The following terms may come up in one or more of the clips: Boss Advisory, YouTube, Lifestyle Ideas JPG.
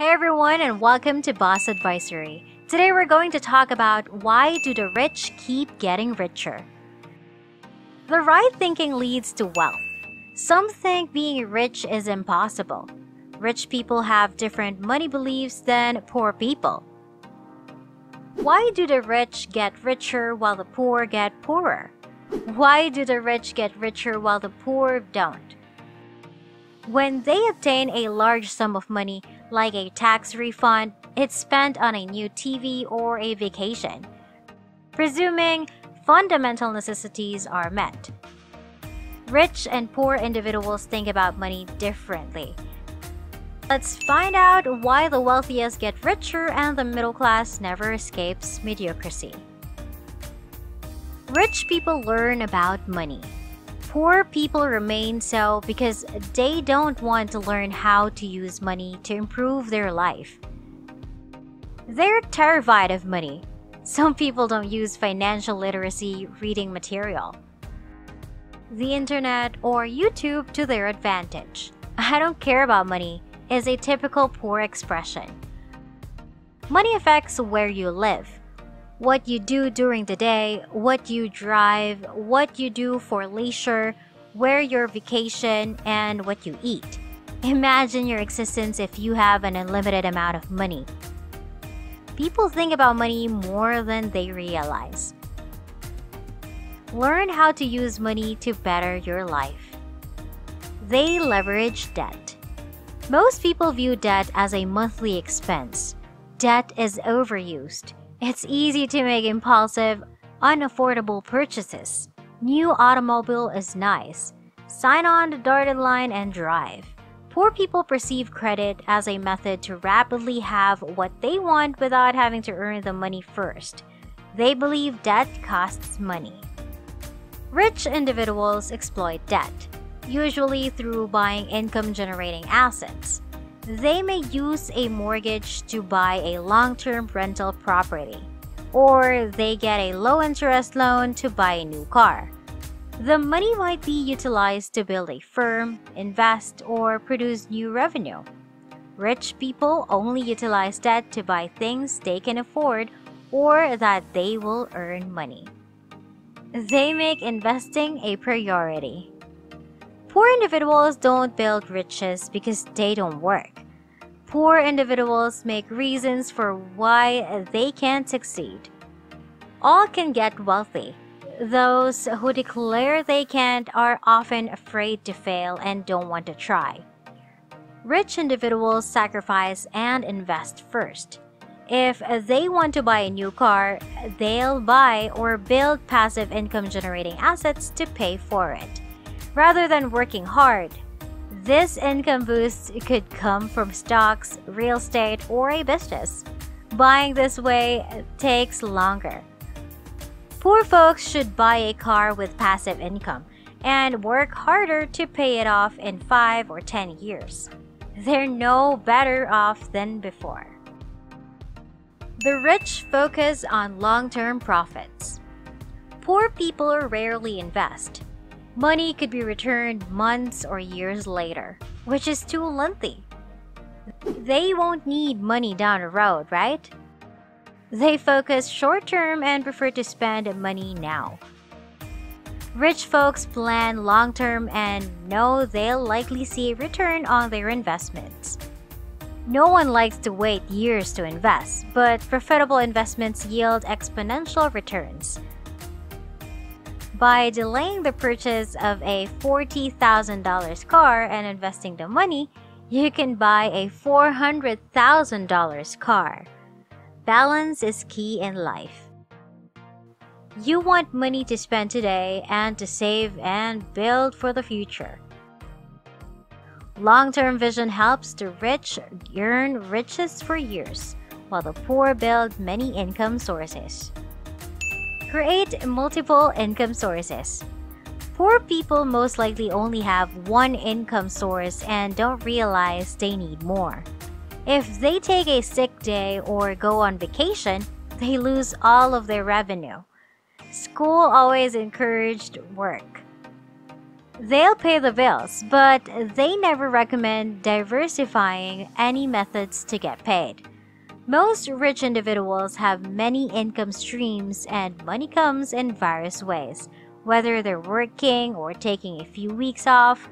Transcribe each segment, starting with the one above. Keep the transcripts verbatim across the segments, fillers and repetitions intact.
Hey everyone, and welcome to Boss Advisory. Today we're going to talk about why do the rich keep getting richer? The right thinking leads to wealth. Some think being rich is impossible. Rich people have different money beliefs than poor people. Why do the rich get richer while the poor get poorer? Why do the rich get richer while the poor don't? When they obtain a large sum of money, like a tax refund, it's spent on a new T V or a vacation, presuming fundamental necessities are met. Rich and poor individuals think about money differently. Let's find out why the wealthiest get richer and the middle class never escapes mediocrity. Rich people learn about money. Poor people remain so because they don't want to learn how to use money to improve their life. They're terrified of money. Some people don't use financial literacy reading material, the internet or YouTube to their advantage. "I don't care about money" is a typical poor expression. Money affects where you live, what you do during the day, what you drive, what you do for leisure, where your vacation, and what you eat. Imagine your existence if you have an unlimited amount of money. People think about money more than they realize. Learn how to use money to better your life. They leverage debt. Most people view debt as a monthly expense. Debt is overused. It's easy to make impulsive, unaffordable purchases. New automobile is nice. Sign on the dotted line and drive. Poor people perceive credit as a method to rapidly have what they want without having to earn the money first. They believe debt costs money. Rich individuals exploit debt, usually through buying income-generating assets. They may use a mortgage to buy a long-term rental property, or they get a low-interest loan to buy a new car. The money might be utilized to build a firm, invest, or produce new revenue. Rich people only utilize debt to buy things they can afford or that they will earn money. They make investing a priority. Poor individuals don't build riches because they don't work. Poor individuals make reasons for why they can't succeed. All can get wealthy. Those who declare they can't are often afraid to fail and don't want to try. Rich individuals sacrifice and invest first. If they want to buy a new car, they'll buy or build passive income-generating assets to pay for it, rather than working hard. This income boost could come from stocks, real estate, or a business. Buying this way takes longer. Poor folks should buy a car with passive income and work harder to pay it off in five or ten years. They're no better off than before. The rich focus on long-term profits. Poor people rarely invest. Money could be returned months or years later, which is too lengthy. They won't need money down the road, right? They focus short-term and prefer to spend money now. Rich folks plan long-term and know they'll likely see a return on their investments. No one likes to wait years to invest, but profitable investments yield exponential returns. By delaying the purchase of a forty thousand dollar car and investing the money, you can buy a four hundred thousand dollar car. Balance is key in life. You want money to spend today and to save and build for the future. Long-term vision helps the rich earn riches for years, while the poor build many income sources. Create multiple income sources. Poor people most likely only have one income source and don't realize they need more. If they take a sick day or go on vacation, they lose all of their revenue. School always encouraged work. They'll pay the bills, but they never recommend diversifying any methods to get paid. Most rich individuals have many income streams, and money comes in various ways, whether they're working or taking a few weeks off.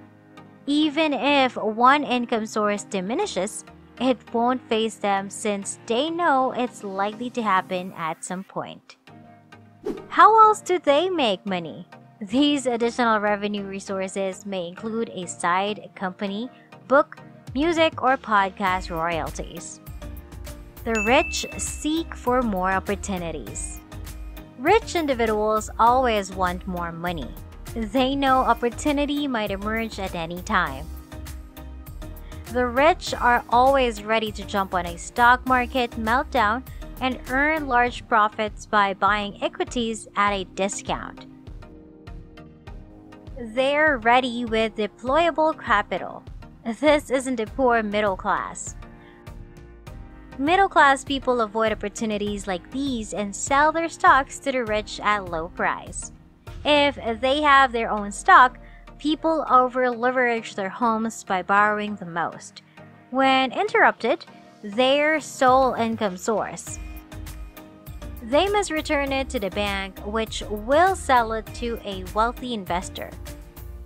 Even if one income source diminishes, it won't phase them since they know it's likely to happen at some point. How else do they make money? These additional revenue resources may include a side company, book, music, or podcast royalties. The rich seek for more opportunities. Rich individuals always want more money. They know opportunity might emerge at any time. The rich are always ready to jump on a stock market meltdown and earn large profits by buying equities at a discount. They're ready with deployable capital. This isn't a poor middle class. Middle class people avoid opportunities like these and sell their stocks to the rich at low price. If they have their own stock, people over-leverage their homes by borrowing the most. When interrupted, their sole income source, they must return it to the bank, which will sell it to a wealthy investor.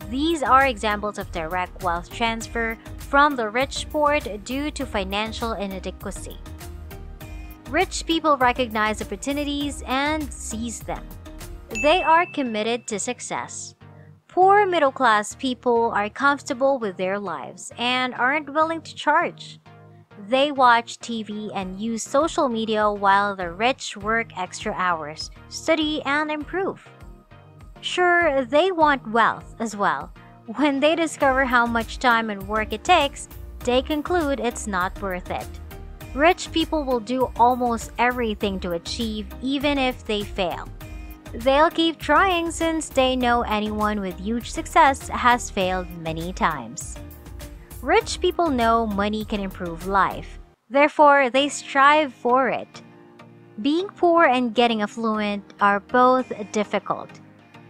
These are examples of direct wealth transfer from the rich poor due to financial inadequacy. Rich people recognize opportunities and seize them. They are committed to success. Poor middle-class people are comfortable with their lives and aren't willing to charge. They watch T V and use social media while the rich work extra hours, study, and improve. Sure, they want wealth as well. When they discover how much time and work it takes, they conclude it's not worth it. Rich people will do almost everything to achieve, even if they fail. They'll keep trying since they know anyone with huge success has failed many times. Rich people know money can improve life. Therefore, they strive for it. Being poor and getting affluent are both difficult.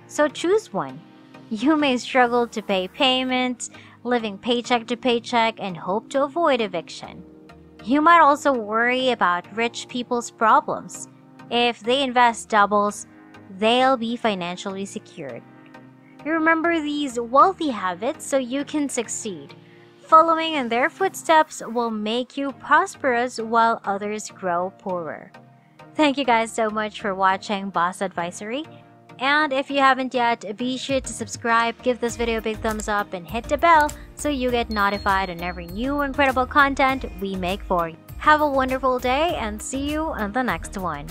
So choose one. You may struggle to pay payments, living paycheck to paycheck, and hope to avoid eviction. You might also worry about rich people's problems. If they invest doubles, they'll be financially secured. You remember these wealthy habits so you can succeed. Following in their footsteps will make you prosperous while others grow poorer. Thank you guys so much for watching Boss Advisory. And if you haven't yet, be sure to subscribe, give this video a big thumbs up, and hit the bell so you get notified on every new incredible content we make for you. Have a wonderful day and see you on the next one.